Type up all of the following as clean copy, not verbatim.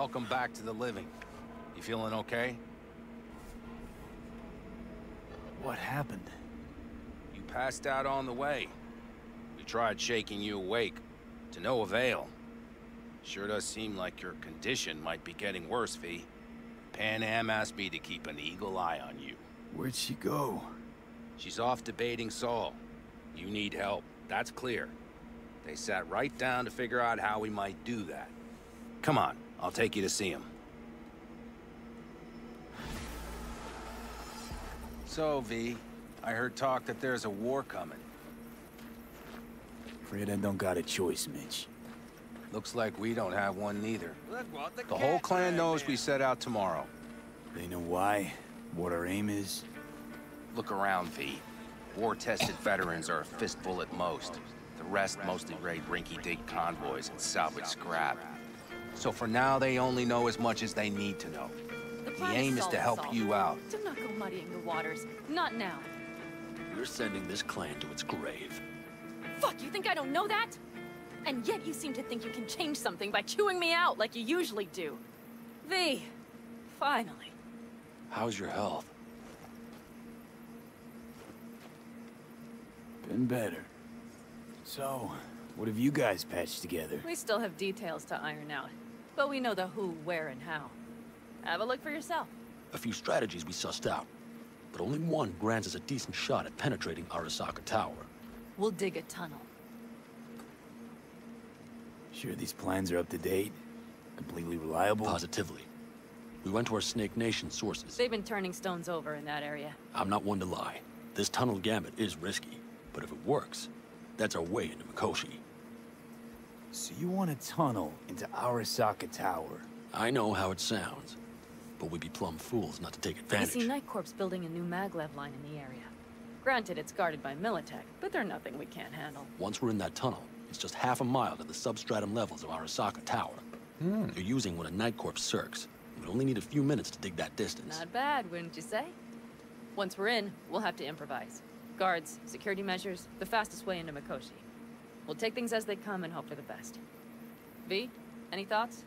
Welcome back to the living. You feeling okay? What happened? You passed out on the way. We tried shaking you awake, to no avail. Sure does seem like your condition might be getting worse, V. Pan Am asked me to keep an eagle eye on you. Where'd she go? She's off debating Saul. You need help, that's clear. They sat right down to figure out how we might do that. Come on, I'll take you to see him. So, V, I heard talk that there's a war coming. Afraid I don't got a choice, Mitch. Looks like we don't have one neither. The whole clan knows we set out tomorrow. They know why, what our aim is? Look around, V. War-tested veterans are a fistful at most. The rest mostly raid rinky-dink convoys and salvage scrap. So for now, they only know as much as they need to know. The aim is to help you out. Do not go muddying the waters. Not now. You're sending this clan to its grave. Fuck, you think I don't know that? And yet you seem to think you can change something by chewing me out like you usually do. V, finally. How's your health? Been better. So, what have you guys patched together? We still have details to iron out, but we know the who, where, and how. Have a look for yourself. A few strategies we sussed out, but only one grants us a decent shot at penetrating Arasaka Tower. We'll dig a tunnel. Sure these plans are up to date? Completely reliable? Positively. We went to our Snake Nation sources. They've been turning stones over in that area. I'm not one to lie. This tunnel gambit is risky, but if it works, that's our way into Mikoshi. So you want a tunnel into Arasaka Tower? I know how it sounds, but we'd be plumb fools not to take advantage. You see, Night Corp's building a new maglev line in the area. Granted, it's guarded by Militech, but they're nothing we can't handle. Once we're in that tunnel, it's just half a mile to the substratum levels of Arasaka Tower. You're using one of Night Corp's SERCs. We'd only need a few minutes to dig that distance. Not bad, wouldn't you say? Once we're in, we'll have to improvise. Guards, security measures, the fastest way into Mikoshi. We'll take things as they come and hope for the best. V, any thoughts?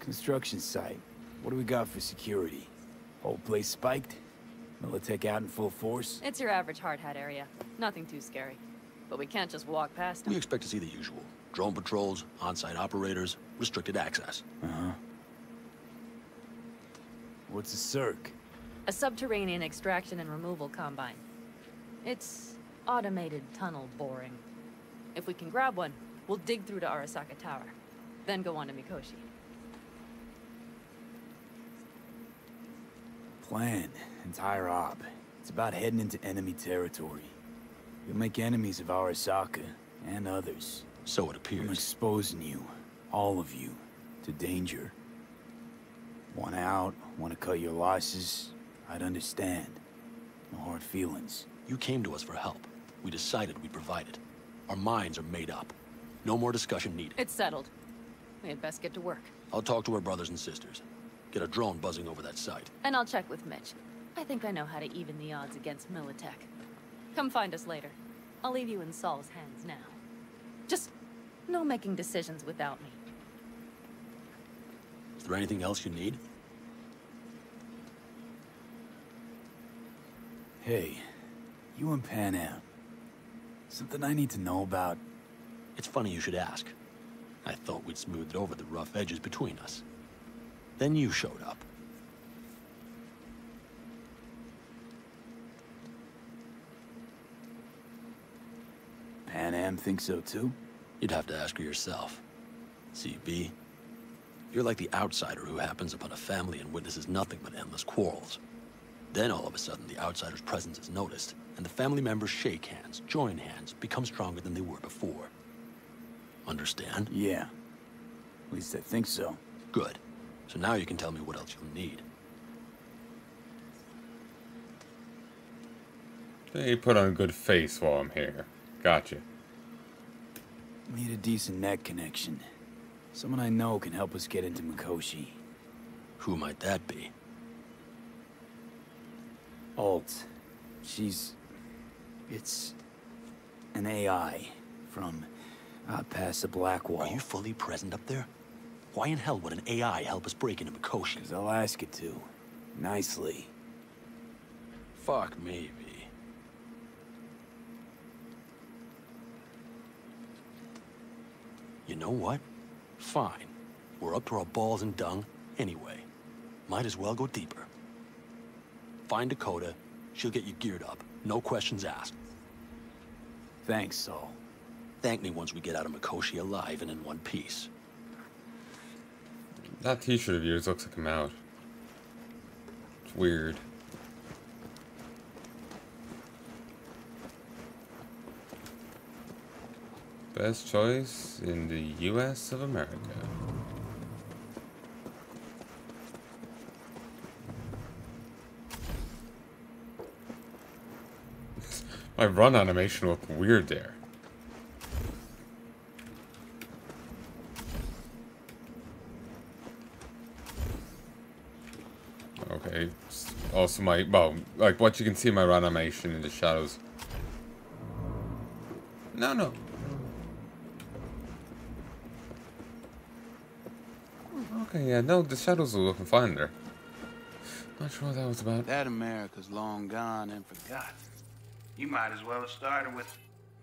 Construction site. What do we got for security? Whole place spiked? Militech out in full force? It's your average hard hat area. Nothing too scary. But we can't just walk past them. We expect to see the usual. Drone patrols, on-site operators, restricted access. Uh-huh. What's a SERC? A subterranean extraction and removal combine. It's automated tunnel boring. If we can grab one, we'll dig through to Arasaka Tower. Then go on to Mikoshi. Plan. Entire op. It's about heading into enemy territory. You'll make enemies of Arasaka and others. So it appears. I'm exposing you, all of you, to danger. Want out, want to cut your losses, I'd understand. No hard feelings. You came to us for help. We decided we'd provide it. Our minds are made up. No more discussion needed. It's settled. We had best get to work. I'll talk to our brothers and sisters. Get a drone buzzing over that site. And I'll check with Mitch. I think I know how to even the odds against Militech. Come find us later. I'll leave you in Saul's hands now. Just no making decisions without me. Is there anything else you need? Hey, you and Pan Am. Something I need to know about? It's funny you should ask. I thought we'd smoothed over the rough edges between us. Then you showed up. Pan Am thinks so too? You'd have to ask her yourself. CB, you're like the outsider who happens upon a family and witnesses nothing but endless quarrels. Then all of a sudden the outsider's presence is noticed, and the family members shake hands, join hands, become stronger than they were before. Understand? Yeah. At least I think so. Good. So now you can tell me what else you'll need. Hey, put on a good face while I'm here. Gotcha. Need a decent net connection. Someone I know can help us get into Mikoshi. Who might that be? Alt. She's... It's... an AI from... past the Blackwall. Are you fully present up there? Why in hell would an AI help us break into Mikoshi? Because I'll ask it to. Nicely. Fuck, maybe. You know what? Fine. We're up to our balls in dung anyway. Might as well go deeper. Find Dakota. She'll get you geared up. No questions asked. Thanks, Saul. Thank me once we get out of Mikoshi alive and in one piece. That t-shirt of yours looks like a mouth. It's weird. Best choice in the U.S. of America. My run animation looked weird there. Okay, also my, well, like what you can see in my run animation in the shadows. No, no. Okay, yeah, no, the shadows are looking fine there. Not sure what that was about. That America's long gone and forgotten. You might as well have started with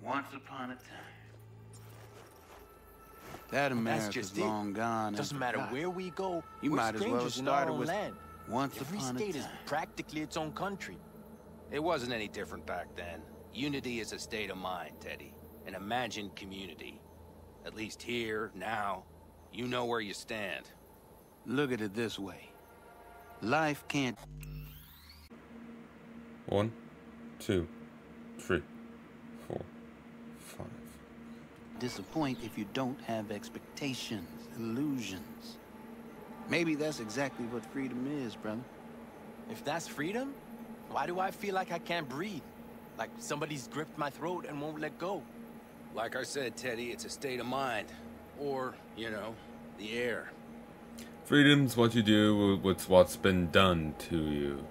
once upon a time. That America's long gone. Doesn't matter where we go. You might as well have started with once upon a time. Every state is practically its own country. It wasn't any different back then. Unity is a state of mind, Teddy. An imagined community. At least here, now, you know where you stand. Look at it this way. Life can't. 1, 2, 3, 4, 5. Disappoint if you don't have expectations, illusions. Maybe that's exactly what freedom is, brother. If that's freedom, why do I feel like I can't breathe? Like somebody's gripped my throat and won't let go? Like I said, Teddy, it's a state of mind. Or, you know, the air. Freedom's what you do with what's been done to you.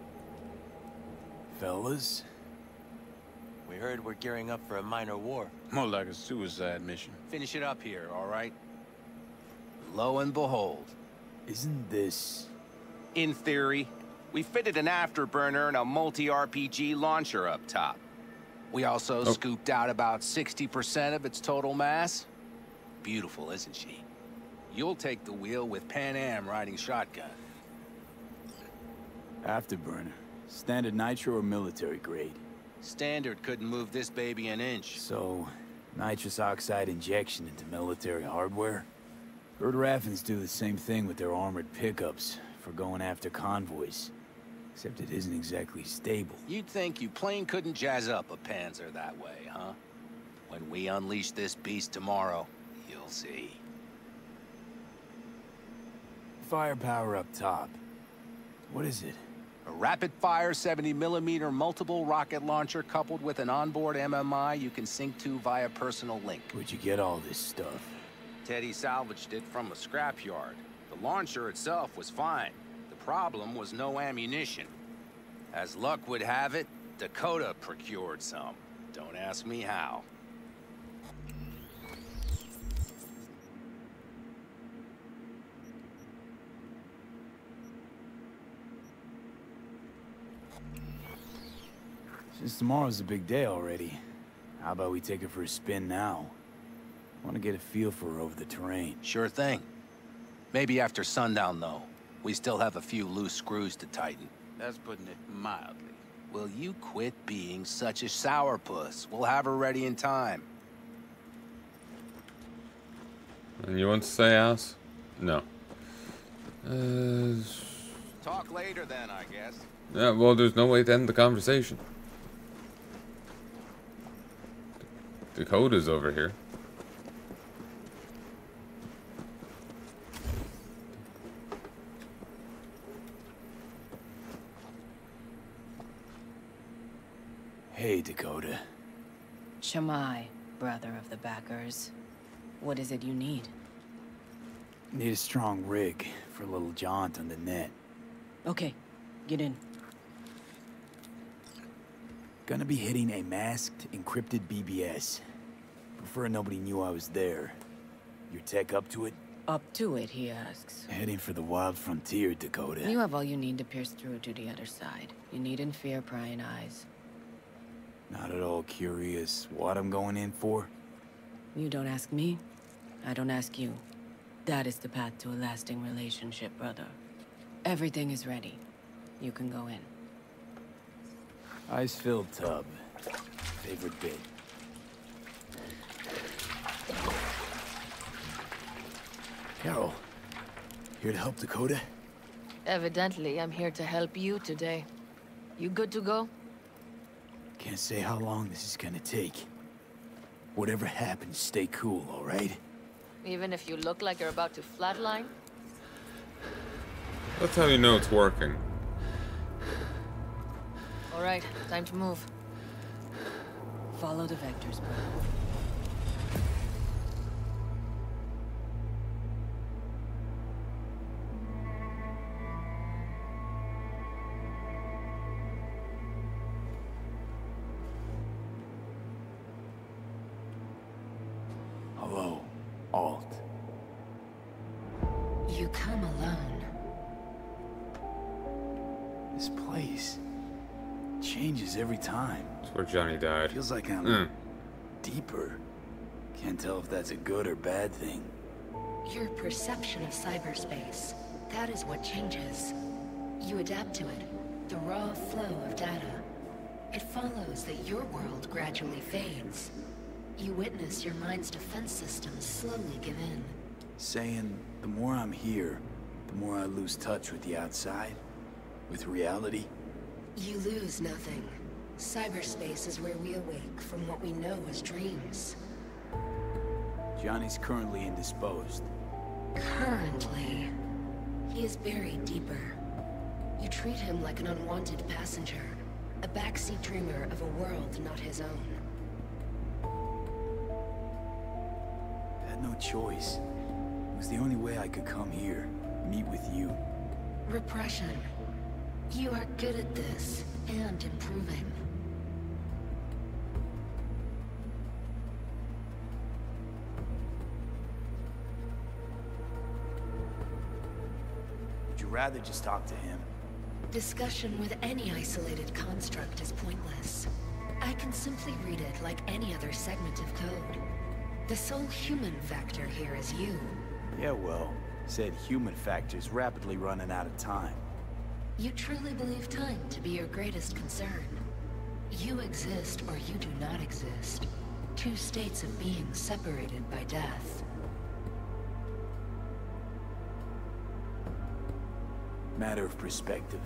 Fellas? We heard we're gearing up for a minor war. More like a suicide mission. Finish it up here, alright? Lo and behold. Isn't this... In theory, we fitted an afterburner and a multi-RPG launcher up top. We also scooped out about 60% of its total mass. Beautiful, isn't she? You'll take the wheel with Pan Am riding shotgun. Afterburner. Standard nitro or military grade? Standard couldn't move this baby an inch. So, nitrous oxide injection into military hardware? Heard Raffins do the same thing with their armored pickups for going after convoys. Except it isn't exactly stable. You'd think your plane couldn't jazz up a Panzer that way, huh? When we unleash this beast tomorrow, you'll see. Firepower up top. What is it? A rapid-fire 70mm multiple rocket launcher coupled with an onboard MMI you can sync to via personal link. Where'd you get all this stuff? Teddy salvaged it from a scrapyard. The launcher itself was fine. The problem was no ammunition. As luck would have it, Dakota procured some. Don't ask me how. Since tomorrow's a big day already, how about we take it for a spin now? Want to get a feel for her over the terrain. Sure thing. Maybe after sundown, though. We still have a few loose screws to tighten. That's putting it mildly. Will you quit being such a sourpuss? We'll have her ready in time. And you want to say ass? No. Talk later then, I guess. Yeah, well, there's no way to end the conversation. Dakota's over here. Hey, Dakota. Shammai, brother of the backers. What is it you need? Need a strong rig for a little jaunt on the net. Okay, get in. Gonna be hitting a masked, encrypted BBS. Prefer nobody knew I was there. Your tech up to it? Up to it, he asks. Heading for the wild frontier, Dakota. You have all you need to pierce through to the other side. You needn't fear prying eyes. Not at all curious what I'm going in for? You don't ask me. I don't ask you. That is the path to a lasting relationship, brother. Everything is ready. You can go in. Ice-filled tub. Favorite bit. Carol, here to help Dakota? Evidently, I'm here to help you today. You good to go? Can't say how long this is gonna take. Whatever happens, stay cool, all right? Even if you look like you're about to flatline? That's how you know it's working. All right, time to move. Follow the vectors, bro. Hello, Alt. You come alone. This place changes every time. That's where Johnny died. Feels like I'm deeper. Can't tell if that's a good or bad thing. Your perception of cyberspace, that is what changes. You adapt to it, the raw flow of data. It follows that your world gradually fades. You witness your mind's defense system slowly give in. Saying, the more I'm here, the more I lose touch with the outside, with reality. You lose nothing. Cyberspace is where we awake from what we know as dreams. Johnny's currently indisposed. Currently? He is buried deeper. You treat him like an unwanted passenger, a backseat dreamer of a world not his own. No choice. It was the only way I could come here, meet with you. Repression. You are good at this, and improving. Would you rather just talk to him? Discussion with any isolated construct is pointless. I can simply read it like any other segment of code. The sole human factor here is you. Yeah, well, said human factor's rapidly running out of time. You truly believe time to be your greatest concern. You exist or you do not exist. Two states of being separated by death. Matter of perspective.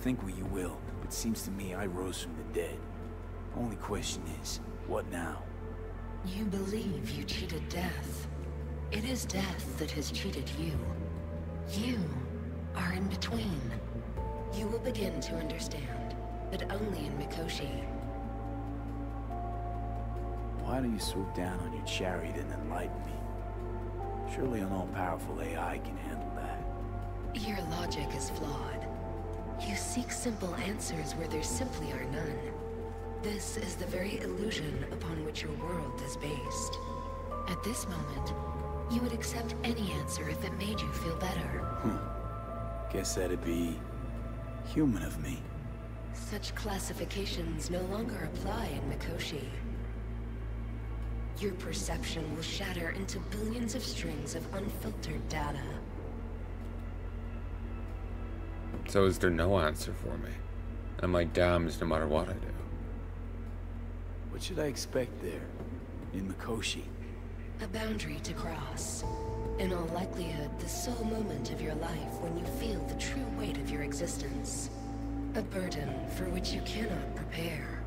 Think what you will, but seems to me I rose from the dead. Only question is, what now? You believe you cheated death. It is death that has cheated you. You are in between. You will begin to understand, but only in Mikoshi. Why don't you swoop down on your chariot and enlighten me? Surely an all-powerful AI can handle that. Your logic is flawed. You seek simple answers where there simply are none. This is the very illusion upon which your world is based. At this moment, you would accept any answer if it made you feel better. Guess that'd be human of me. Such classifications no longer apply in Mikoshi. Your perception will shatter into billions of strings of unfiltered data. So is there no answer for me? Am I damned no matter what I do? What should I expect there, in Mikoshi? A boundary to cross. In all likelihood, the sole moment of your life when you feel the true weight of your existence. A burden for which you cannot prepare.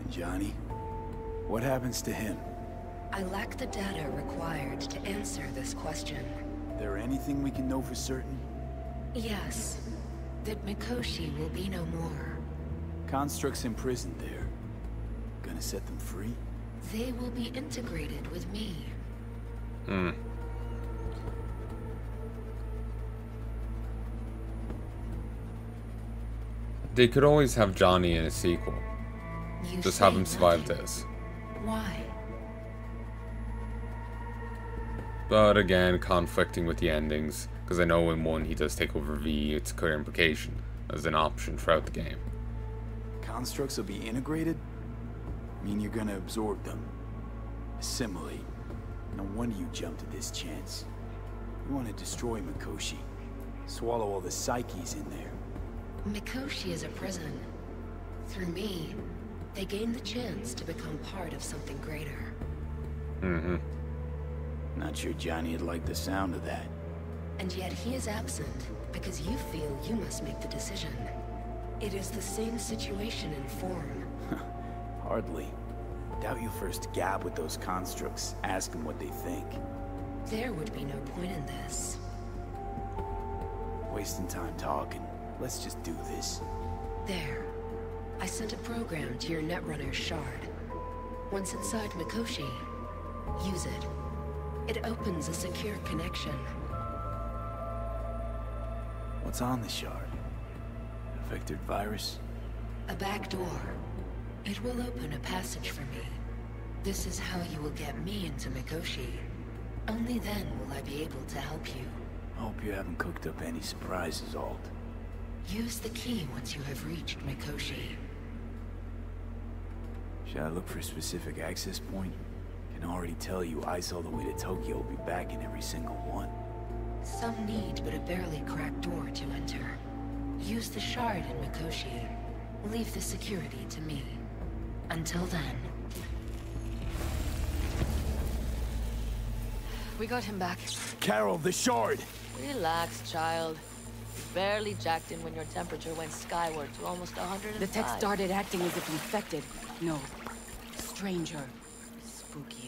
And Johnny? What happens to him? I lack the data required to answer this question. Is there anything we can know for certain? Yes. That Mikoshi will be no more. Constructs imprisoned there. Gonna set them free? They will be integrated with me. They could always have Johnny in a sequel. Just have him survive this. Why? But again, conflicting with the endings, because I know in 1 he does take over V, it's a clear implication, as an option throughout the game. Constructs will be integrated? I mean, you're gonna absorb them. Assimilate. No wonder you jumped at this chance. You want to destroy Mikoshi. Swallow all the psyches in there. Mikoshi is a prison. Through me, they gain the chance to become part of something greater. Mm-hmm. Not sure Johnny'd like the sound of that. And yet he is absent, because you feel you must make the decision. It is the same situation in form. Hardly. Doubt you first gab with those constructs, ask them what they think. There would be no point in this. Wasting time talking. Let's just do this. There. I sent a program to your netrunner shard. Once inside Mikoshi, use it. It opens a secure connection. What's on the shard? A vectored virus? A back door. It will open a passage for me. This is how you will get me into Mikoshi. Only then will I be able to help you. Hope you haven't cooked up any surprises, Alt. Use the key once you have reached Mikoshi. Should I look for a specific access point? Can already tell you eyes all the way to Tokyo will be back in every single one. Some need but a barely cracked door to enter. Use the shard in Mikoshi. Leave the security to me. Until then. We got him back. Carol, the shard! Relax, child. Barely jacked in when your temperature went skyward to almost 105. The tech started acting as if infected. No. Stranger. Spookier.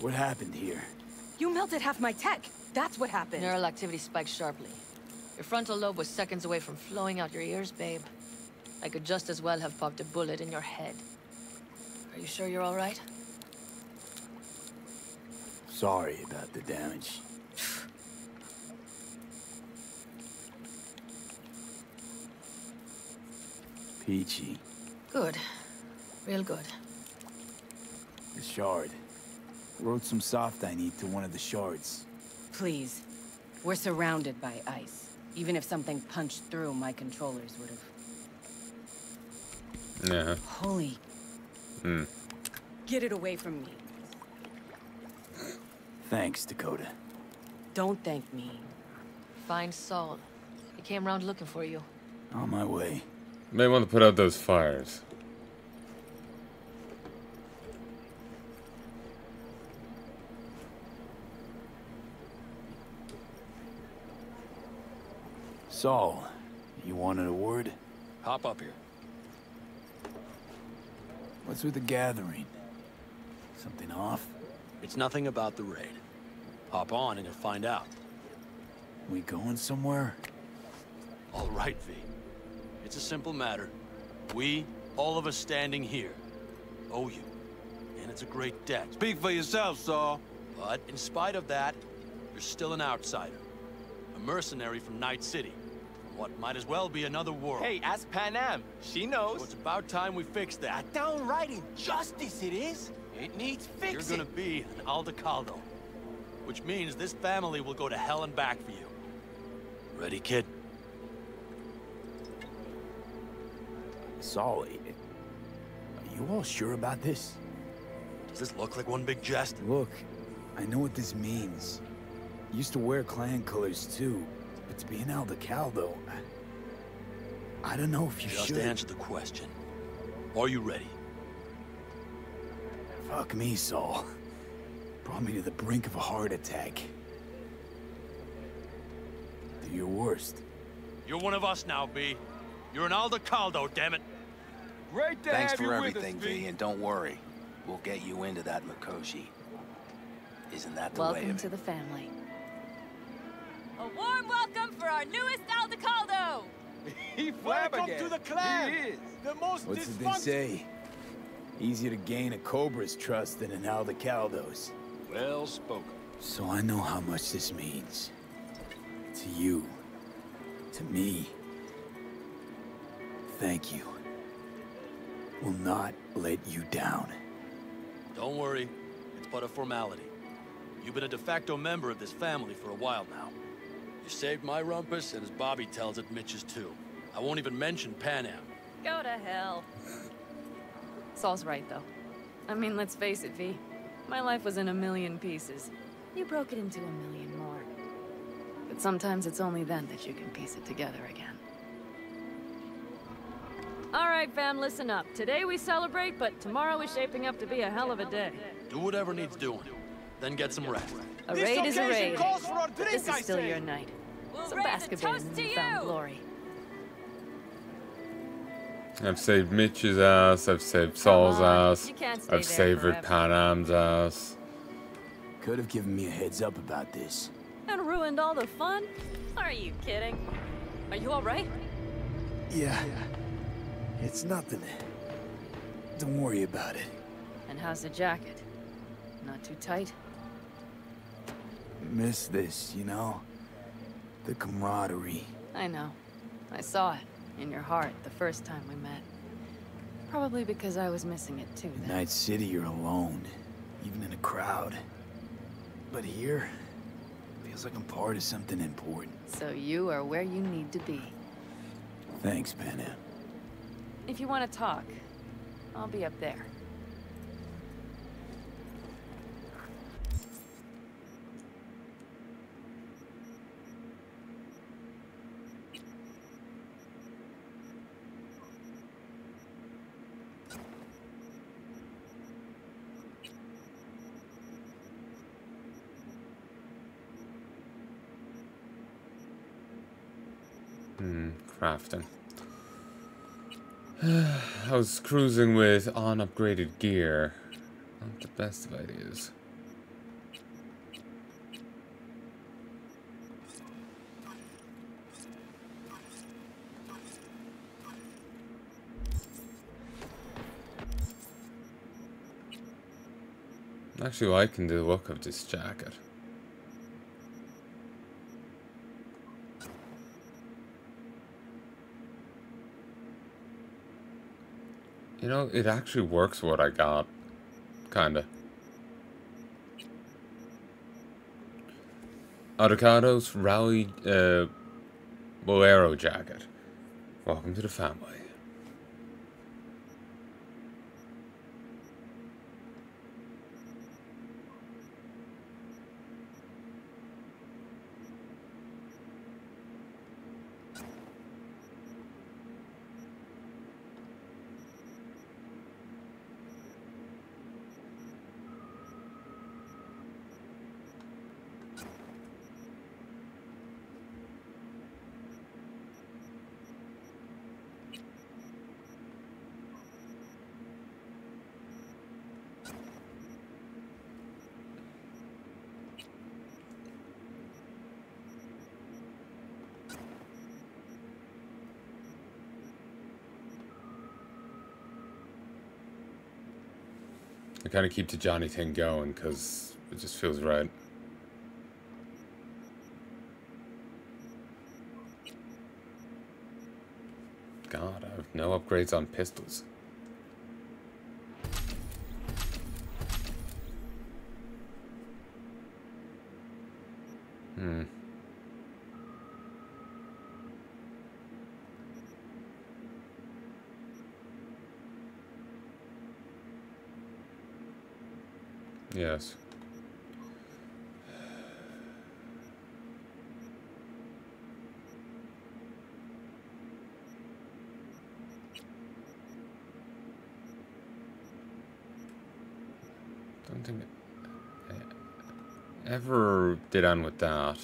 What happened here? You melted half my tech! That's what happened! Neural activity spiked sharply. Your frontal lobe was seconds away from flowing out your ears, babe. I could just as well have popped a bullet in your head. Are you sure you're all right? Sorry about the damage. Peachy. Good. Real good. The shard. Wrote some soft I need to one of the shards. Please. We're surrounded by ice. Even if something punched through, my controllers would have. Yeah. Holy. Hmm. Get it away from me. Thanks, Dakota. Don't thank me. Find Saul. He came around looking for you. On my way. May want to put out those fires. Saul, you wanted a word? Hop up here. What's with the gathering? Something off? It's nothing about the raid. Hop on and you'll find out. We going somewhere? All right, V. It's a simple matter. We, all of us standing here, owe you. And it's a great debt. Speak for yourself, Saul. But in spite of that, you're still an outsider. A mercenary from Night City. What might as well be another world. Hey, ask Panam. She knows. So it's about time we fix that. A downright injustice it is. It needs fixing. You're gonna be an Aldecaldo, which means this family will go to hell and back for you. Ready, kid? Saul, are you all sure about this? Does this look like one big jest? Look, I know what this means. I used to wear clan colors too, but to be an Aldecaldo, I don't know if you should. Just answer the question. Are you ready? Fuck me, Saul. Brought me to the brink of a heart attack. Do your worst. You're one of us now, B. You're an Aldecaldo, dammit. Great to have you with us, V. Thanks for everything, V, and don't worry. We'll get you into that Mikoshi. Isn't that the way of it? Welcome to the family. A warm welcome for our newest Aldecaldo! He flabbergasted. Welcome to the clan! He is. The most What's did they say? Easier to gain a Cobra's trust than an Aldecaldo's. Well spoken. So I know how much this means. To you. To me. Thank you. Will not let you down. Don't worry. It's but a formality. You've been a de facto member of this family for a while now. You saved my rumpus, and as Bobby tells it, Mitch's too. I won't even mention Panam. Go to hell. Saul's right, though. I mean, let's face it, V. My life was in a million pieces. You broke it into a million more. But sometimes it's only then that you can piece it together again. All right, fam, listen up. Today we celebrate, but tomorrow is shaping up to be a hell of a day. Do whatever needs doing. Then get some rest. A raid is a raid. This is still your night. Some basketball and newfound glory. I've saved Mitch's ass, I've saved Saul's ass, I've savored Panam's ass. Could have given me a heads up about this. And ruined all the fun? Are you kidding? Are you alright? Yeah. It's nothing. Don't worry about it. And how's the jacket? Not too tight? Miss this, you know? The camaraderie. I know. I saw it. In your heart, the first time we met. Probably because I was missing it too then. In Night City, you're alone. Even in a crowd. But here, feels like I'm part of something important. So you are where you need to be. Thanks, Panam. If you want to talk, I'll be up there. Crafting. I was cruising with unupgraded gear. Not the best of ideas. Actually, I can do the work of this jacket. You know, it actually works what I got. Kinda. Aldecaldos Rally Bolero Jacket. Welcome to the family. I kind of keep the Johnny thing going because it just feels right. God, I have no upgrades on pistols. Yes. Don't think I ever did on with that.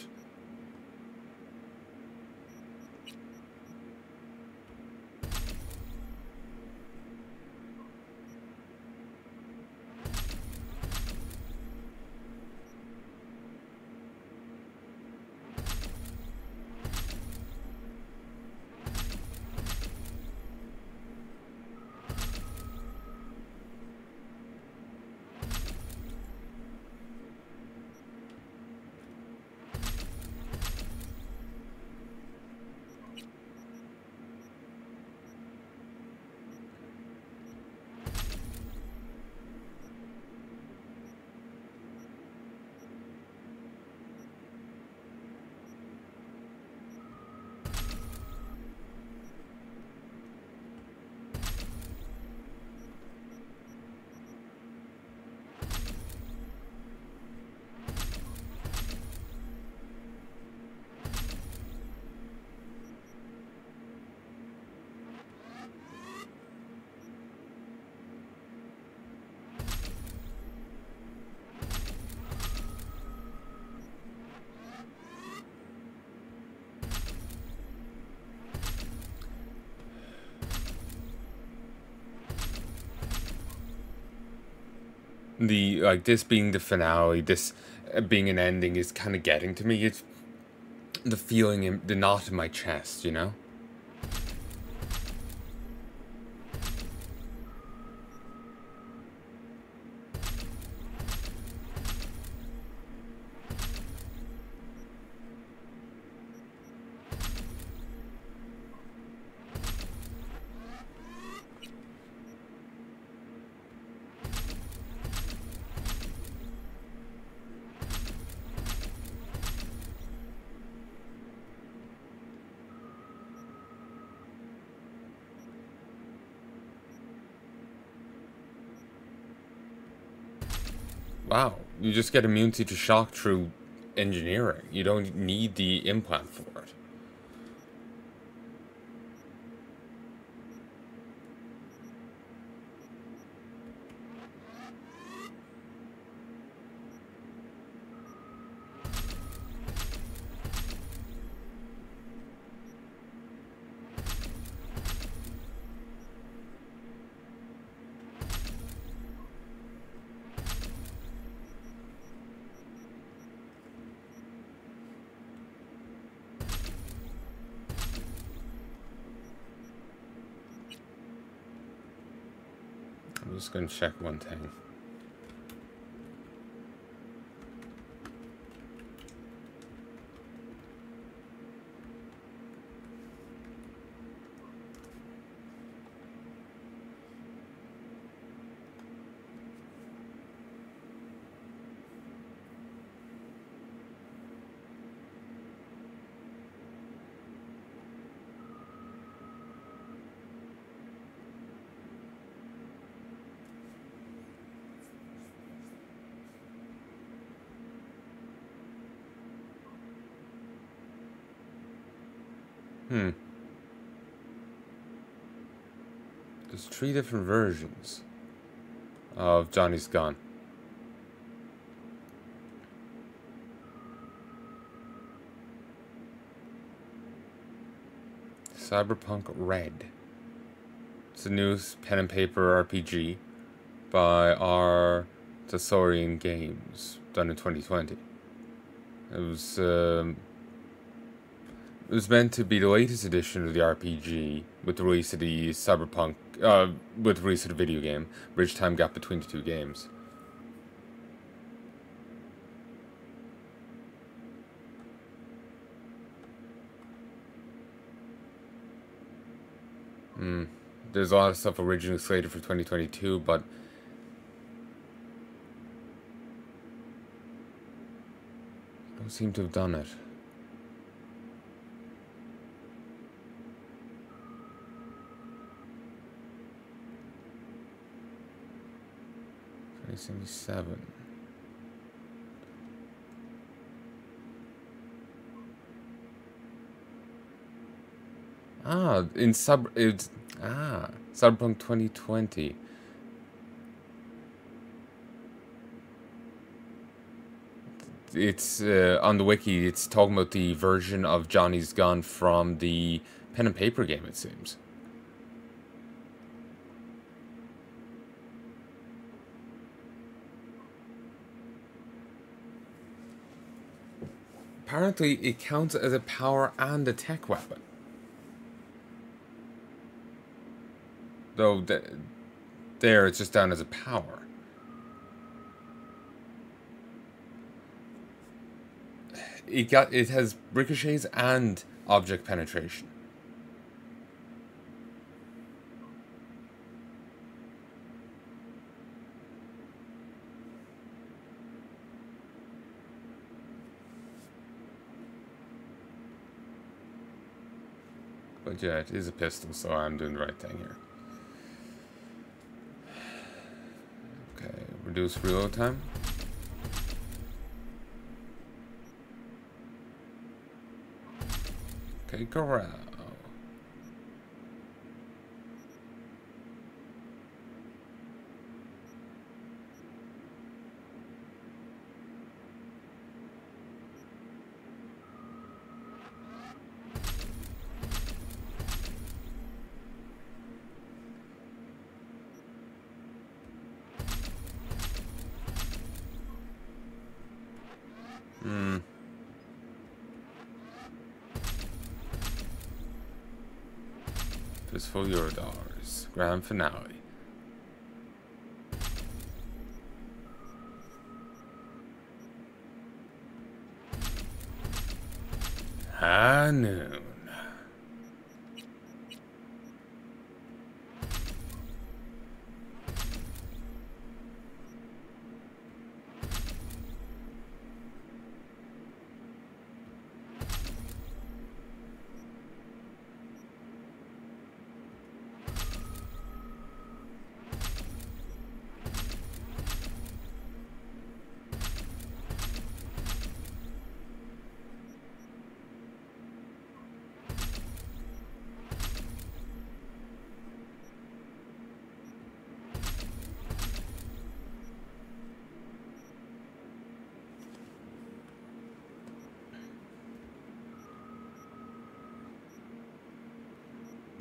the like this being the finale, this being an ending is kind of getting to me. It's the feeling, in, the knot in my chest, you know? Wow, you just get immunity to shock through engineering. You don't need the implant for it. Just gonna check one thing. There's three different versions of Johnny's gun. Cyberpunk Red. It's a new pen and paper RPG by R. Tesorian Games, done in 2020. It was meant to be the latest edition of the RPG with the release of the Cyberpunk, with the release of the video game. Bridge time gap between the two games. There's a lot of stuff originally slated for 2022, but I don't seem to have done it. Seven. Cyberpunk 2020. It's on the wiki. It's talking about the version of Johnny's gun from the pen and paper game. It seems. Apparently, it counts as a power and a tech weapon. Though, there it's just down as a power. It has ricochets and object penetration. But yeah, it is a pistol, so I'm doing the right thing here. Okay, reduce reload time. Okay, corral. Fistful $Euro. Grand finale. High noon.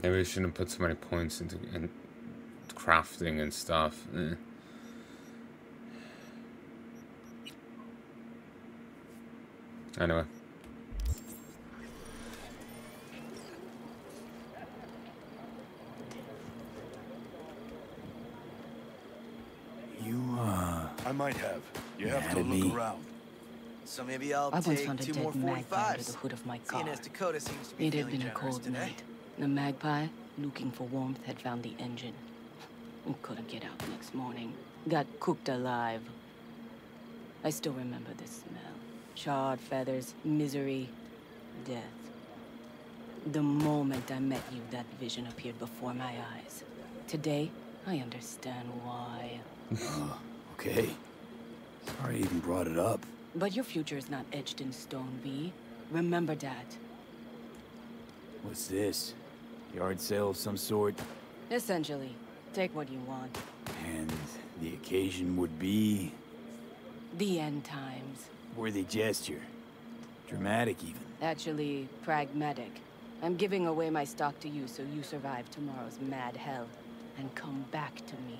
Maybe I shouldn't put so many points into crafting and stuff. Eh. Anyway. You I might have. You have to look around. So maybe I'll take 2 more 45s. Under the hood of my car. It had been a cold night. The magpie, looking for warmth, had found the engine. We couldn't get out the next morning. Got cooked alive. I still remember the smell. Charred feathers, misery, death. The moment I met you, that vision appeared before my eyes. Today, I understand why. Okay. Sorry I even brought it up. But your future is not etched in stone, V. Remember that. What's this? Yard sale of some sort? Essentially. Take what you want. And the occasion would be? The end times. Worthy gesture. Dramatic even. Actually, pragmatic. I'm giving away my stock to you so you survive tomorrow's mad hell and come back to me.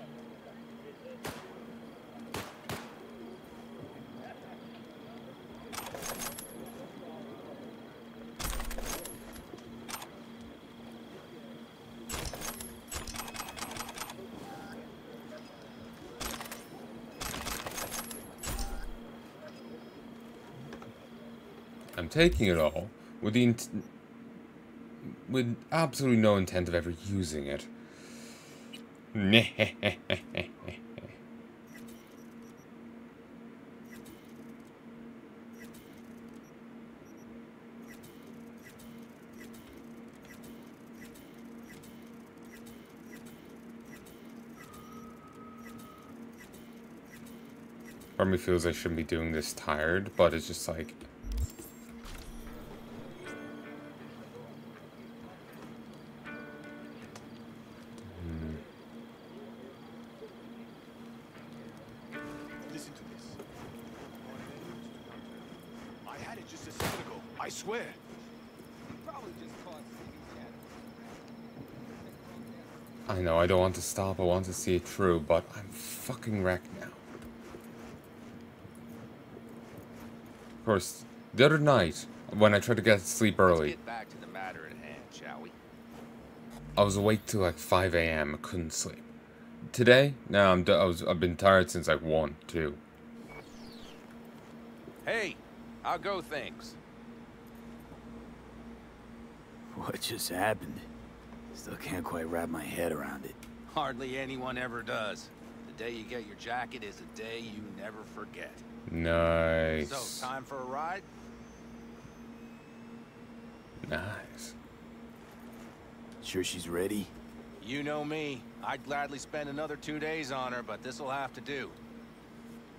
Taking it all with the with absolutely no intent of ever using it. Part of me feels I shouldn't be doing this tired, but it's just like. I don't want to stop, I want to see it through, but I'm fucking wrecked now. Of course, the other night, when I tried to get to sleep early, let's get back to the matter at hand, shall we? I was awake till like 5 AM, I couldn't sleep. Today? No, I've been tired since like 1, 2. Hey, I'll go things. What just happened? Still can't quite wrap my head around it. Hardly anyone ever does. The day you get your jacket is a day you never forget. Nice. So, time for a ride? Nice. Sure she's ready? You know me. I'd gladly spend another 2 days on her, but this'll have to do.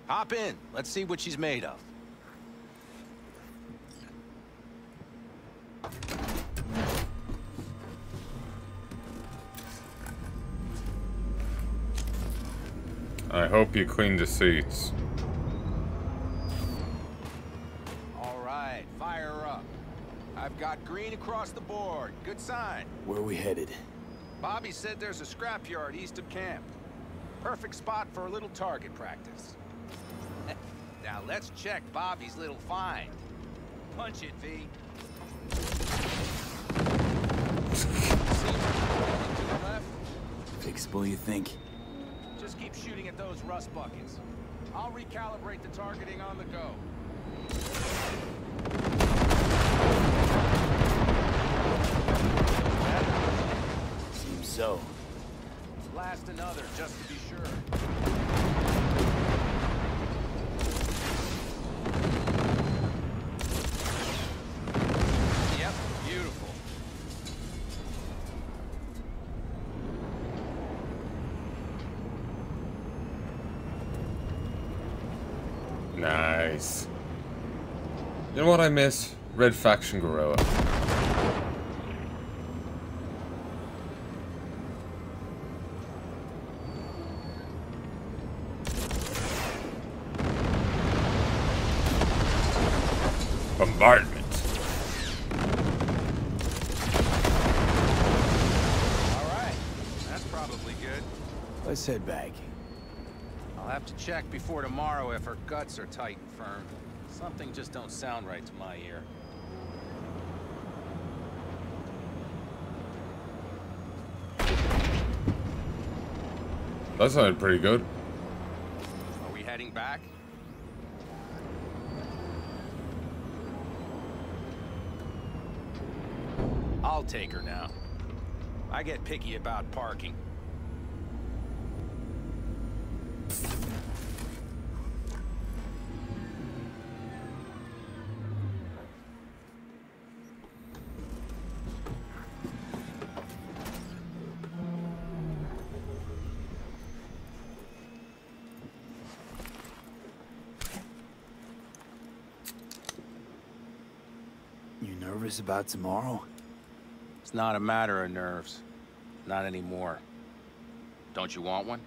Hop in. Let's see what she's made of. I hope you clean the seats. All right, fire up. I've got green across the board. Good sign. Where are we headed? Bobby said there's a scrapyard east of camp. Perfect spot for a little target practice. Now let's check Bobby's little find. Punch it, V. possible, you think? Just keep shooting at those rust buckets. I'll recalibrate the targeting on the go. Seems so. Blast another, just to be sure. Nice. You know what I miss? Red Faction Guerrilla. Bombardment. Alright. That's probably good. Let's head back. I'll have to check before tomorrow if her guts are tight and firm. Something just don't sound right to my ear. That sounded pretty good. Are we heading back? I'll take her now. I get picky about parking. Nervous about tomorrow? It's not a matter of nerves. Not anymore. Don't you want one?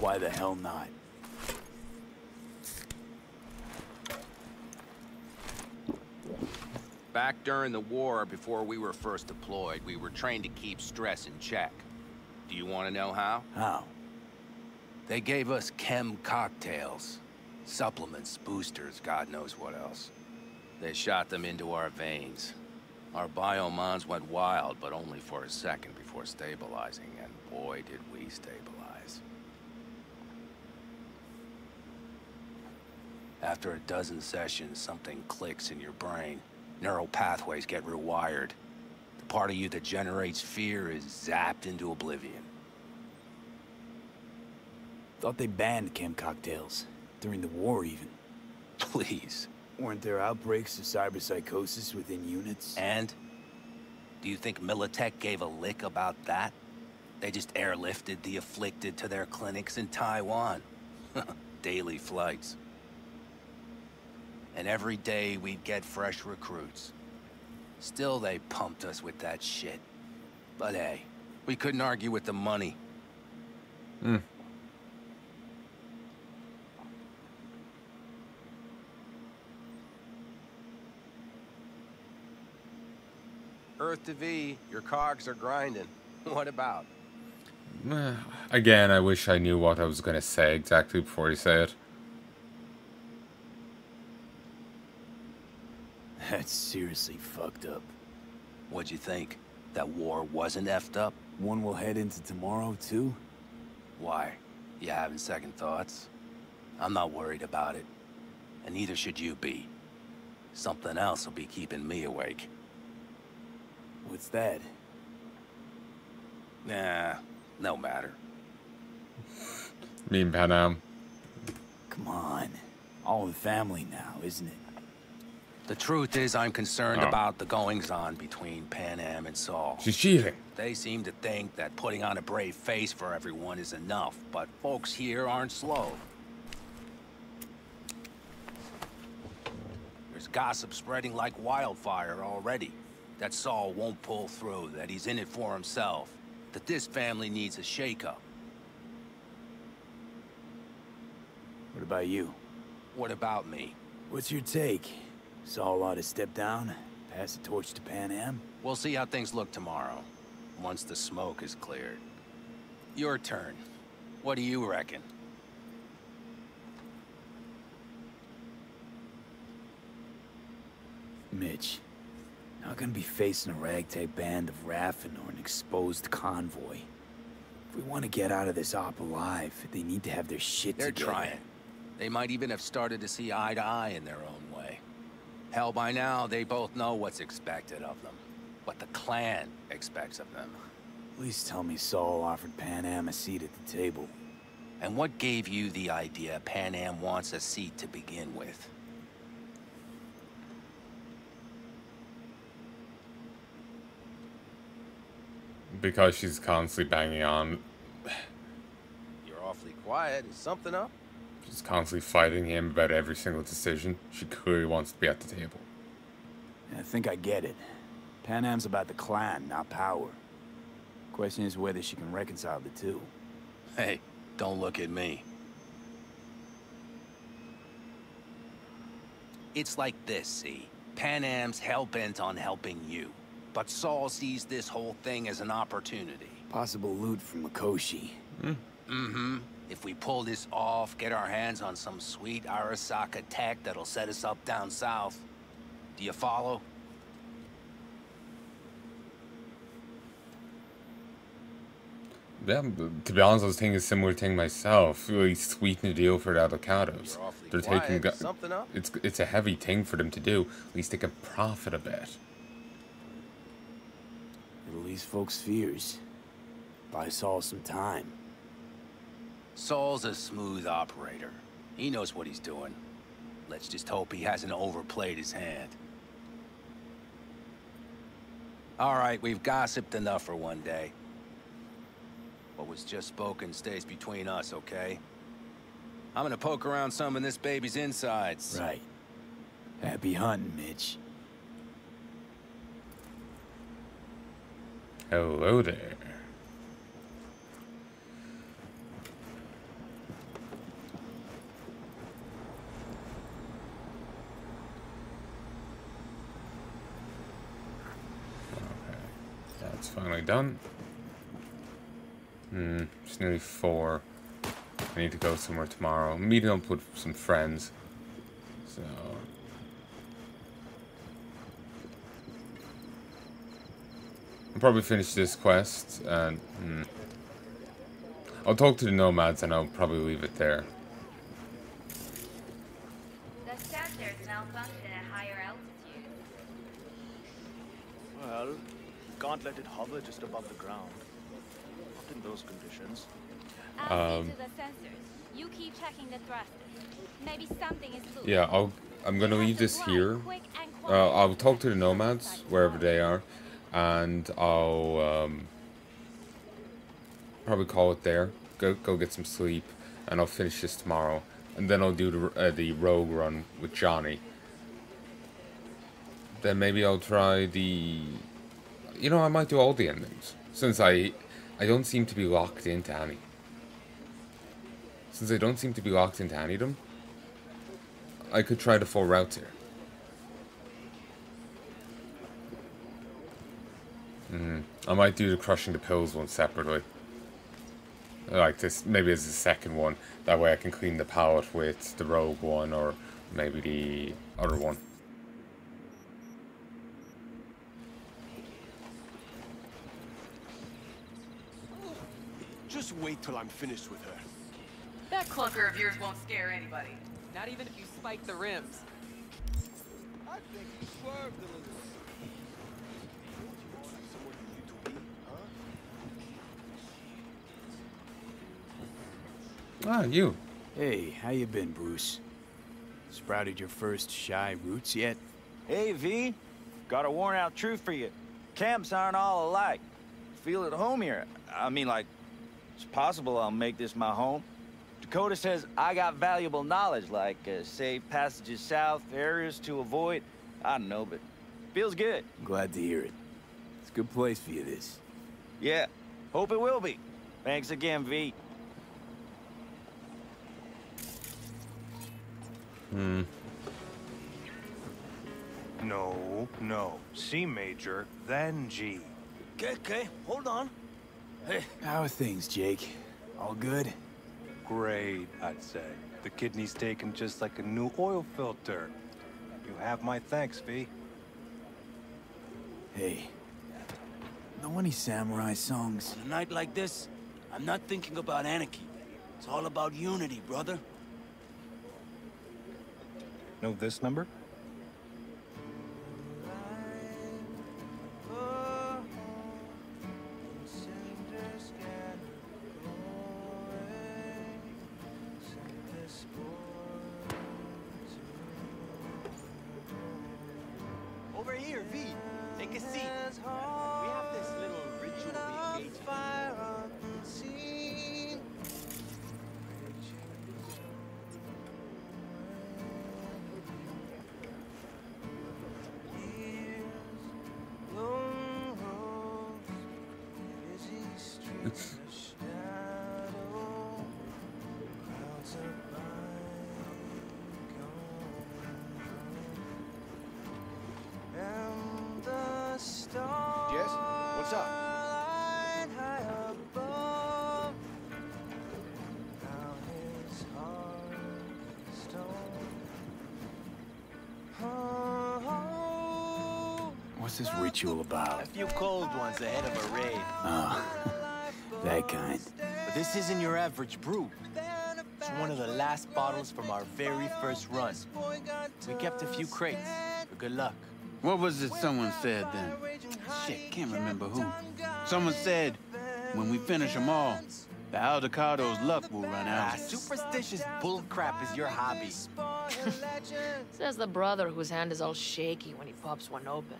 Why the hell not? Back during the war, before we were first deployed, we were trained to keep stress in check. Do you want to know how? How? They gave us chem cocktails. Supplements, boosters, God knows what else. They shot them into our veins. Our biomons went wild, but only for a second before stabilizing, and boy, did we stabilize. After a dozen sessions, something clicks in your brain. Neural pathways get rewired. The part of you that generates fear is zapped into oblivion. Thought they banned chem cocktails. During the war, even. Please. Weren't there outbreaks of cyberpsychosis within units? And? Do you think Militech gave a lick about that? They just airlifted the afflicted to their clinics in Taiwan. Daily flights. And every day we'd get fresh recruits. Still they pumped us with that shit. But hey, we couldn't argue with the money. Hmm. Earth to V, your cogs are grinding. What about? Again, I wish I knew what I was going to say exactly before you say it. That's seriously fucked up. What'd you think? That war wasn't effed up? One will head into tomorrow, too? Why? You having second thoughts? I'm not worried about it. And neither should you be. Something else will be keeping me awake. What's that? Nah, no matter. Me and Panam. Come on. All in family now, isn't it? The truth is I'm concerned about the goings-on between Panam and Saul. She's cheating. They seem to think that putting on a brave face for everyone is enough, but folks here aren't slow. There's gossip spreading like wildfire already. That Saul won't pull through, that he's in it for himself, that this family needs a shake-up. What about you? What about me? What's your take? Saul ought to step down, pass the torch to Pan Am? We'll see how things look tomorrow, once the smoke is cleared. Your turn. What do you reckon? Mitch. Now Not gonna be facing a ragtag band of raffin or an exposed convoy. If we want to get out of this op alive, they need to have their shit together. They're trying. They might even have started to see eye to eye in their own way. Hell, by now, they both know what's expected of them. What the clan expects of them. Please tell me Saul offered Pan Am a seat at the table. And what gave you the idea Pan Am wants a seat to begin with? Because she's constantly banging on. You're awfully quiet. Is something up? She's constantly fighting him about every single decision. She clearly wants to be at the table. I think I get it. Pan Am's about the clan, not power. Question is whether she can reconcile the two. Hey, don't look at me. It's like this, see? Pan Am's hell-bent on helping you. But Saul sees this whole thing as an opportunity. Possible loot from Mikoshi. Mm-hmm. If we pull this off, get our hands on some sweet Arasaka tech that'll set us up down south. Do you follow? Yeah, to be honest, I was thinking a similar thing myself. Really sweeten the deal for the Aldecaldos. They're taking... It's a heavy thing for them to do. At least they can profit a bit. Release folks' fears. Buy Saul some time. Saul's a smooth operator. He knows what he's doing. Let's just hope he hasn't overplayed his hand. All right, we've gossiped enough for one day. What was just spoken stays between us, okay? I'm gonna poke around some in this baby's insides. Right. Happy hunting, Mitch. Hello there. Okay, that's finally done. It's nearly 4. I need to go somewhere tomorrow. I'm meeting up with some friends. So. I'll probably finish this quest and. I'll talk to the nomads and I'll probably leave it there. The sensors malfunction at higher altitude. Well, can't let it hover just above the ground. In those conditions. To the sensors. You keep checking the thrusters. Maybe something is loose. Yeah, I'm gonna leave this here. I'll talk to the nomads wherever they are, and I'll probably call it there. Go get some sleep, and I'll finish this tomorrow, and then I'll do the rogue run with Johnny. Then maybe I'll try the. You know, I might do all the endings since I don't seem to be locked into any. Since I don't seem to be locked into any of them, I could try the full routes here. I might do the crushing the pills one separately. Like this, maybe as the second one. That way I can clean the palette with the rogue one or maybe the other one. Just wait till I'm finished with her. That clunker of yours won't scare anybody. Not even if you spike the rims. I think you swerved a little. Ah, you. Hey, how you been, Bruce? Sprouted your first shy roots yet? Hey, V. Got a worn-out truth for you. Camps aren't all alike. Feel at home here. I mean, like... It's possible I'll make this my home. Dakota says I got valuable knowledge, like safe passages south, areas to avoid. I don't know, but feels good. I'm glad to hear it. It's a good place for you, this. Yeah, hope it will be. Thanks again, V. No. C major, then G. Okay, hold on. Hey. How are things, Jake? All good? Great, I'd say. The kidney's taken just like a new oil filter. You have my thanks, V. Hey, no any samurai songs. On a night like this, I'm not thinking about anarchy. It's all about unity, brother. Know this number? What's this ritual about? A few cold ones ahead of a raid. Oh, that kind. But this isn't your average brew. It's one of the last bottles from our very first run. We kept a few crates for good luck. What was it someone said then? Shit, can't remember who. Someone said, when we finish them all, the Aldecaldos' luck will run out. Ah, superstitious bull crap is your hobby. Says the brother whose hand is all shaky when he pops one open.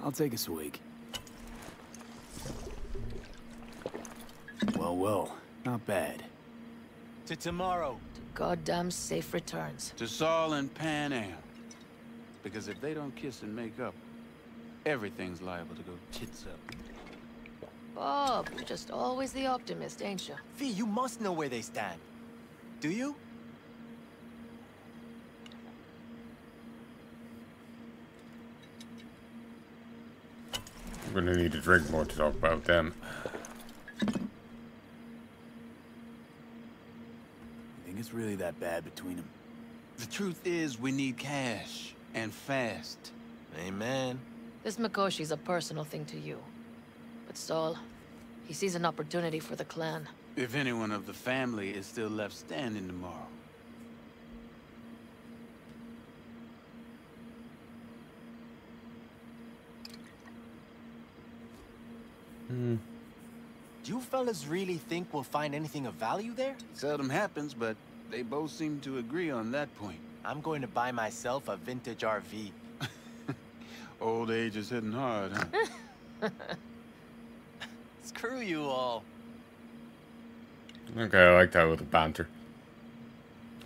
I'll take a swig. Well, well, not bad. To tomorrow. To goddamn safe returns. To Saul and Pan Am. Because if they don't kiss and make up, everything's liable to go tits up. Bob, you're just always the optimist, ain't you? Fee, you must know where they stand. Do you? We're gonna need to drink more to talk about them. You think it's really that bad between them? The truth is, we need cash and fast. Amen. This Mikoshi's a personal thing to you, but Saul, he sees an opportunity for the clan. If anyone of the family is still left standing tomorrow. Hmm. Do you fellas really think we'll find anything of value there? It seldom happens, but they both seem to agree on that point. I'm going to buy myself a vintage RV. Old age is hitting hard, huh? Screw you all. Okay, I like that little banter.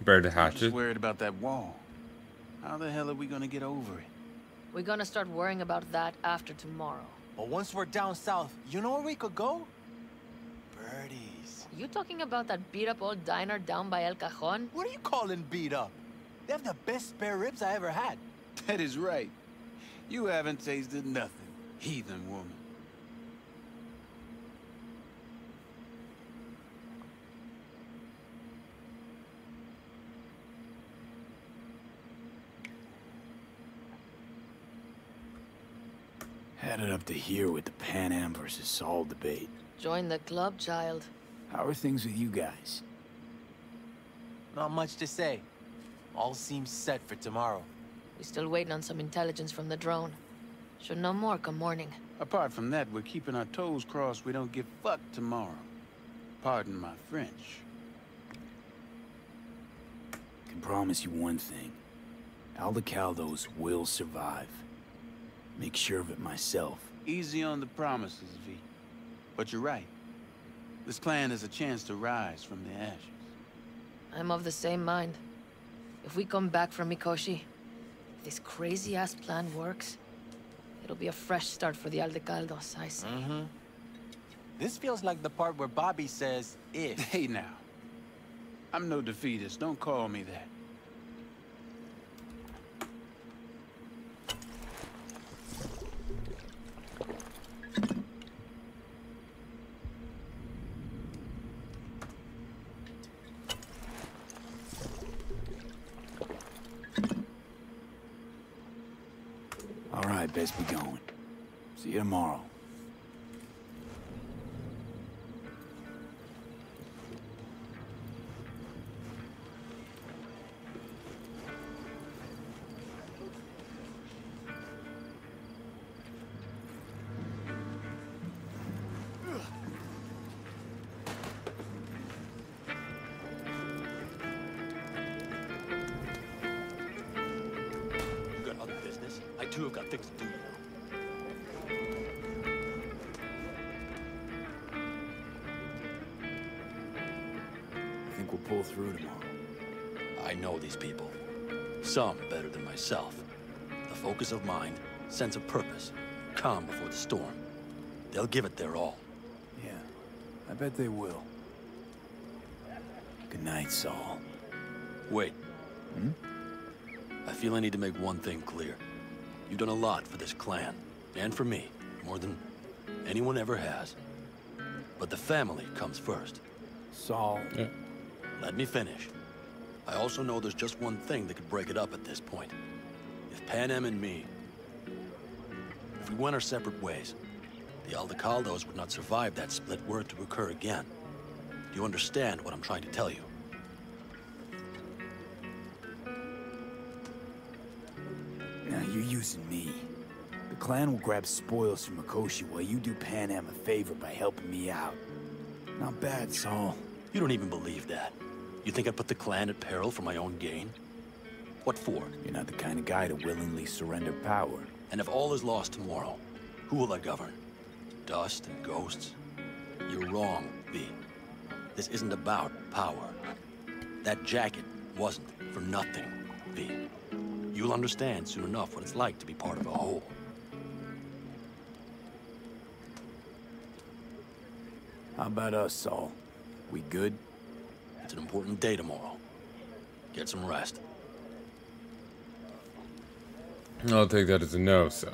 Bird hatchet. I'm just worried about that wall. How the hell are we gonna get over it? We're gonna start worrying about that after tomorrow. But once we're down south, you know where we could go? Birdies. You talking about that beat-up old diner down by El Cajon? What are you calling beat-up? They have the best spare ribs I ever had. That is right. You haven't tasted nothing, heathen woman. Headed up to here with the Pan Am versus Saul debate. Join the club, child. How are things with you guys? Not much to say. All seems set for tomorrow. We're still waiting on some intelligence from the drone. Should know more come morning. Apart from that, we're keeping our toes crossed we don't get fucked tomorrow. Pardon my French. I can promise you one thing. Aldecaldos will survive. Make sure of it myself. Easy on the promises, V. But you're right. This clan has a chance to rise from the ashes. I'm of the same mind. If we come back from Mikoshi, if this crazy-ass plan works, it'll be a fresh start for the Aldecaldos, I say. Mm-hmm. This feels like the part where Bobby says, if. Hey, now. I'm no defeatist. Don't call me that. I best be going. See you tomorrow. Some better than myself. The focus of mind, sense of purpose, calm before the storm. They'll give it their all. Yeah, I bet they will. Good night, Saul. Wait. Hmm? I feel I need to make one thing clear. You've done a lot for this clan, and for me, more than anyone ever has. But the family comes first. Saul. Yeah. Let me finish. I also know there's just one thing that could break it up at this point. If Panam and me... if we went our separate ways, the Aldecaldos would not survive that split were it to occur again. Do you understand what I'm trying to tell you? Now you're using me. The clan will grab spoils from Mikoshi while you do Panam a favor by helping me out. Not bad, Saul. You don't even believe that. You think I put the clan at peril for my own gain? What for? You're not the kind of guy to willingly surrender power. And if all is lost tomorrow, who will I govern? Dust and ghosts? You're wrong, V. This isn't about power. That jacket wasn't for nothing, V. You'll understand soon enough what it's like to be part of a whole. How about us, Saul? We good? It's an important day tomorrow. Get some rest. I'll take that as a no, so.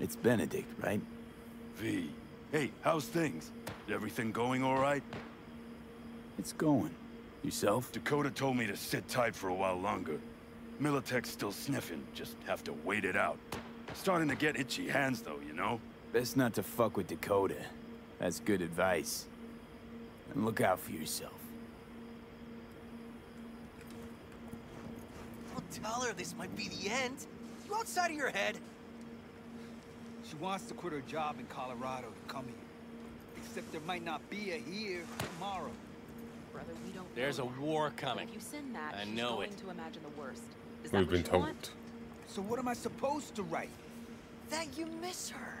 It's Benedict, right? V. Hey, how's things? Everything going all right? It's going. Yourself? Dakota told me to sit tight for a while longer. Militech's still sniffing, just have to wait it out. Starting to get itchy hands though, you know? Best not to fuck with Dakota. That's good advice. And look out for yourself. Don't tell her this might be the end. You outside of your head? She wants to quit her job in Colorado to come here. Except there might not be a here tomorrow. Brother, we don't There's a war coming. If you send that, I know it. To imagine the worst. We've been told. So what am I supposed to write? That you miss her.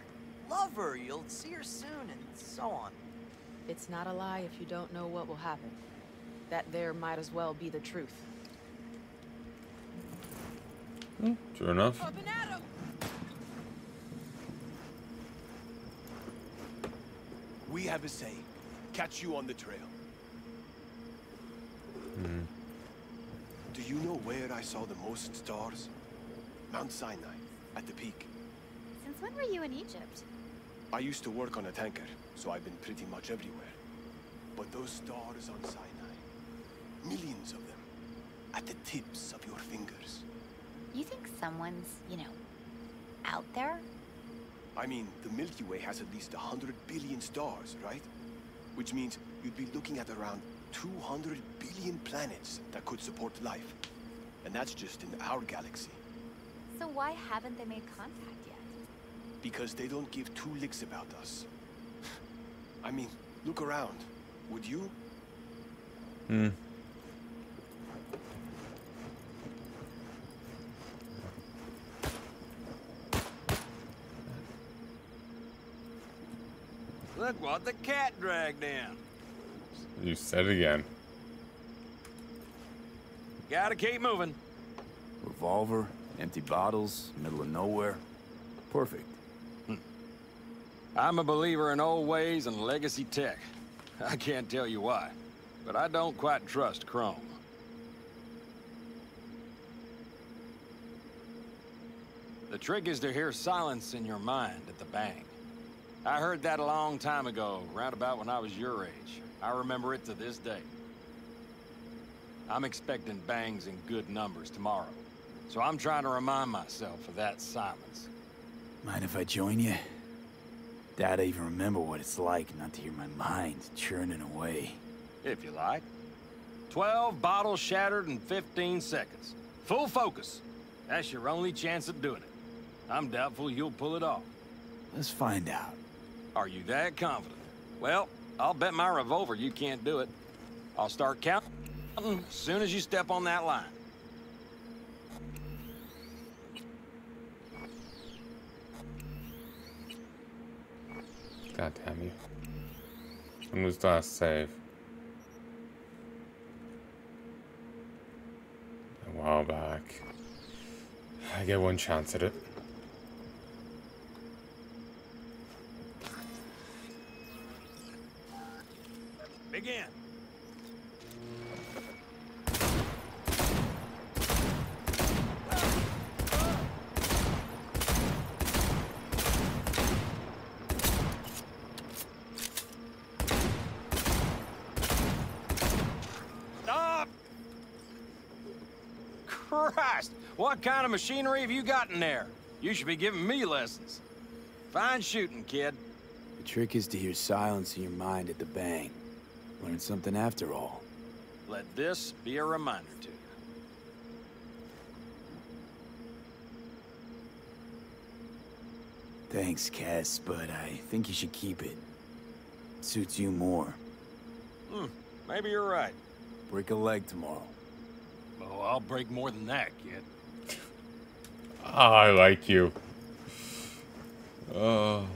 Love her, you'll see her soon, and so on. It's not a lie if you don't know what will happen. That there might as well be the truth. Sure enough. Up and at 'em. We have a say. Catch you on the trail. Mm. Do you know where I saw the most stars? Mount Sinai, at the peak. Since when were you in Egypt? I used to work on a tanker, so I've been pretty much everywhere. But those stars on Sinai, millions of them, at the tips of your fingers. You think someone's, you know, out there? I mean, the Milky Way has at least 100 billion stars, right? Which means you'd be looking at around 200 billion planets that could support life. And that's just in our galaxy. So why haven't they made contact yet? because they don't give two licks about us. I mean, look around. Would you? Hmm. Look what the cat dragged in. You said it again. Gotta keep moving. Revolver, empty bottles, middle of nowhere. Perfect. I'm a believer in old ways and legacy tech. I can't tell you why, but I don't quite trust Chrome. The trick is to hear silence in your mind at the bang. I heard that a long time ago, round about when I was your age. I remember it to this day. I'm expecting bangs in good numbers tomorrow, so I'm trying to remind myself of that silence. Mind if I join you? Dad, I even remember what it's like not to hear my mind churning away. If you like. 12 bottles shattered in 15 seconds. Full focus. That's your only chance of doing it. I'm doubtful you'll pull it off. Let's find out. Are you that confident? Well, I'll bet my revolver you can't do it. I'll start counting as soon as you step on that line. God damn you. I'm just gonna save. A while back. I get one chance at it. Begin. What kind of machinery have you got in there? You should be giving me lessons. Fine shooting, kid. The trick is to hear silence in your mind at the bang. Learn something after all. Let this be a reminder to you. Thanks, Cass, but I think you should keep it. It suits you more. Maybe you're right. Break a leg tomorrow. Oh, I'll break more than that, kid. I like you. Okay. I'm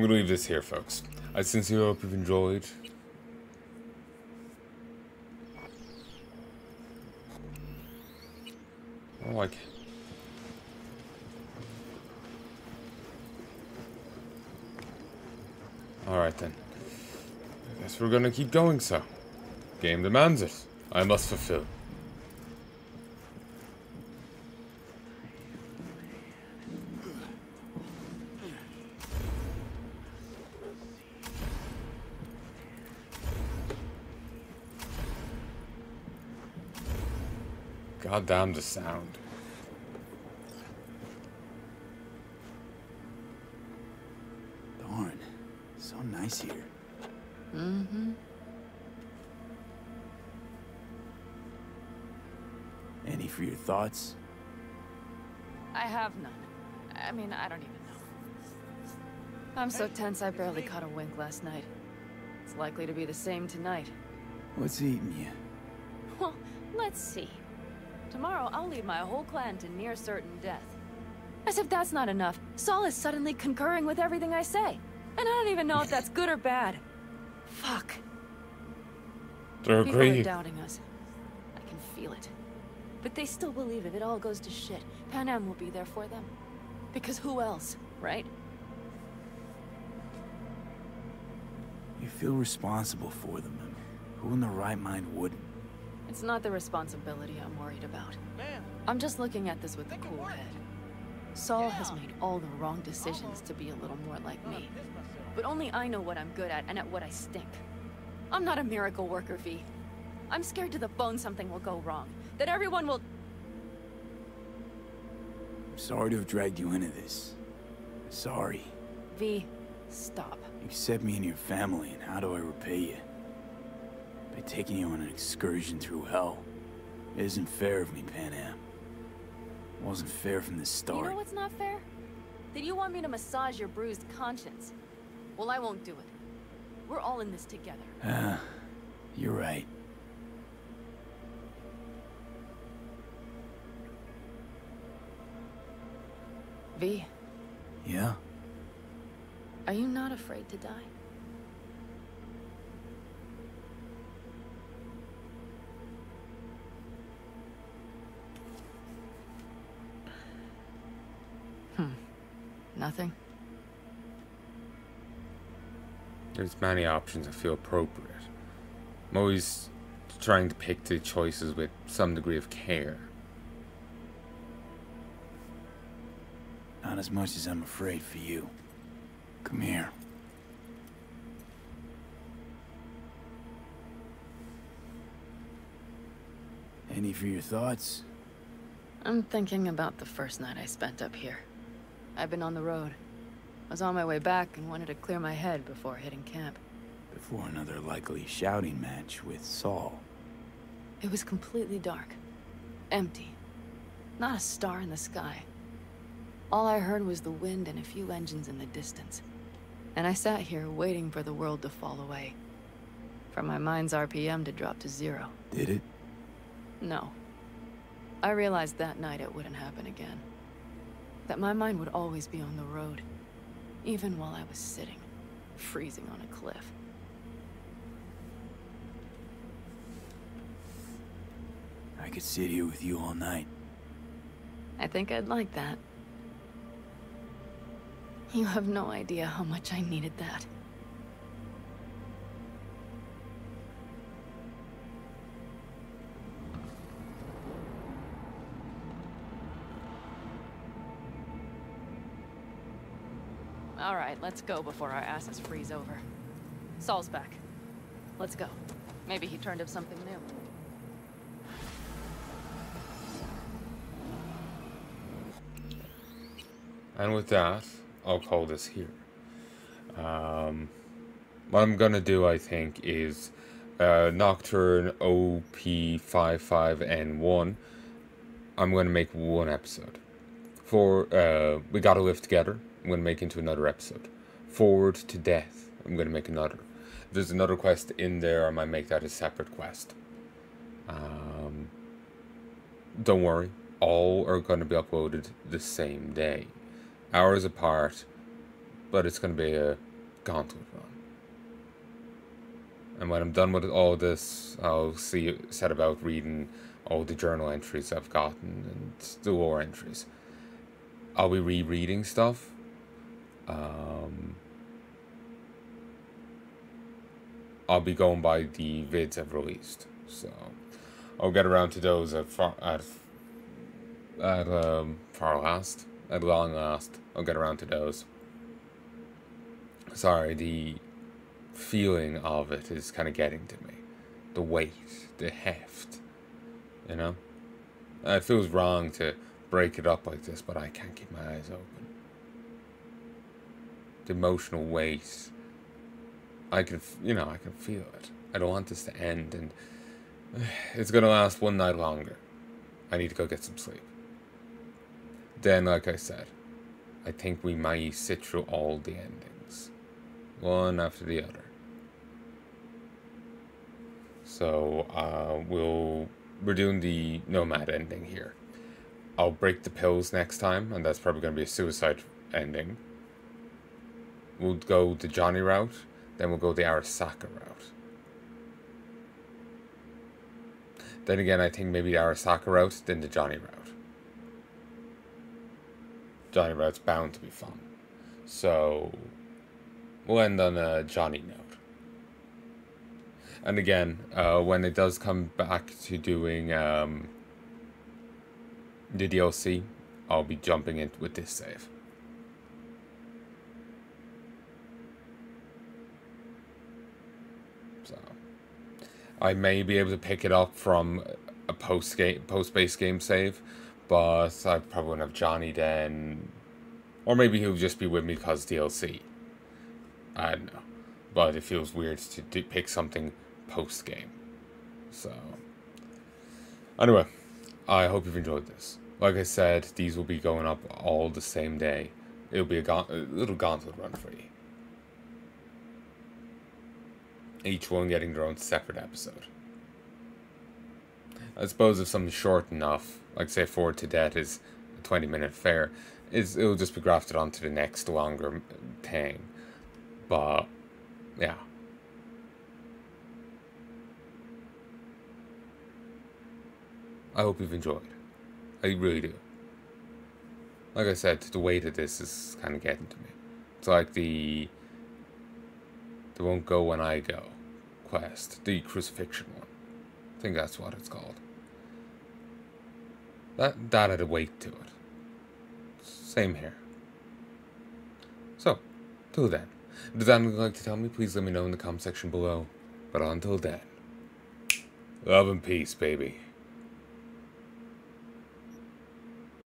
gonna leave this here, folks. I sincerely hope you've enjoyed. I like it. Alright then. I guess we're gonna keep going, so. Game demands it. I must fulfill. God damn the sound. Darn, so nice here. Mm-hmm. Any for your thoughts? I have none. I mean, I don't even know. I'm so tense I barely caught a wink last night. It's likely to be the same tonight. What's eating you? Well, let's see. Tomorrow, I'll lead my whole clan to near certain death. As if that's not enough, Saul is suddenly concurring with everything I say. And I don't even know if that's good or bad. Fuck. They're people are doubting us. I can feel it. But they still believe if it all goes to shit, Panam will be there for them. Because who else, right? You feel responsible for them, and who in their right mind wouldn't? It's not the responsibility I'm worried about. I'm just looking at this with a cool head. Saul has made all the wrong decisions to be a little more like me. But only I know what I'm good at and at what I stink. I'm not a miracle worker, V. I'm scared to the bone something will go wrong. That everyone will... I'm sorry to have dragged you into this. Sorry. V, Stop. Accept me and your family, and how do I repay you? By taking you on an excursion through hell. It isn't fair of me, Pan Am. It wasn't fair from the start. You know what's not fair? That you want me to massage your bruised conscience. Well, I won't do it. We're all in this together. You're right. V? Yeah? Are you not afraid to die? Nothing? There's many options that feel appropriate. I'm always trying to pick the choices with some degree of care. Not as much as I'm afraid for you. Come here. Any for your thoughts? I'm thinking about the first night I spent up here. I've been on the road. I was on my way back and wanted to clear my head before hitting camp. Before another likely shouting match with Saul. It was completely dark. Empty. Not a star in the sky. All I heard was the wind and a few engines in the distance. And I sat here waiting for the world to fall away. For my mind's RPM to drop to zero. Did it? No. I realized that night it wouldn't happen again. That my mind would always be on the road. Even while I was sitting, freezing on a cliff. I could sit here with you all night. I think I'd like that. You have no idea how much I needed that. All right, let's go before our asses freeze over. Saul's back. Let's go. Maybe he turned up something new. And with that, I'll call this here. What I'm gonna do, I think, is Nocturne OP55N1. I'm gonna make one episode. For We Gotta Live Together, I'm gonna make into another episode. Forward to Death, I'm gonna make another. If there's another quest in there, I might make that a separate quest. Don't worry, all are gonna be uploaded the same day. Hours apart, but it's going to be a gauntlet run. And when I'm done with all this, I'll see set about reading all the journal entries I've gotten and the lore entries. I'll be rereading stuff. I'll be going by the vids I've released, so I'll get around to those at long last. I'll get around to those. Sorry, the feeling of it is kind of getting to me. The weight, the heft, you know? It feels wrong to break it up like this, but I can't keep my eyes open. The emotional weight, I can feel it. I don't want this to end, and it's gonna last one night longer. I need to go get some sleep. Then, like I said, I think we might sit through all the endings. One after the other. So, we're doing the Nomad ending here. I'll break the pills next time, and that's probably going to be a suicide ending. We'll go the Johnny route, then we'll go the Arasaka route. Then again, I think maybe the Arasaka route, then the Johnny route. Johnny route's bound to be fun. So, we'll end on a Johnny note. And again, when it does come back to doing the DLC, I'll be jumping in with this save. So, I may be able to pick it up from a post-base game save. But I probably wouldn't have Johnny then. Or maybe he'll just be with me because DLC. I know. But it feels weird to pick something post-game. So, anyway, I hope you've enjoyed this. Like I said, these will be going up all the same day. It'll be a little gauntlet run for you. Each one getting their own separate episode. I suppose if something short enough, like say Forward to Death is a 20-minute affair, it'll just be grafted onto the next longer thing. But, yeah. I hope you've enjoyed. I really do. Like I said, the weight of this is kind of getting to me. It's like the... They won't go when I go quest. The crucifixion one. I think that's what it's called. That had a weight to it. Same here. So, till then. If there's anything you'd like to tell me, please let me know in the comment section below. But until then, love and peace, baby.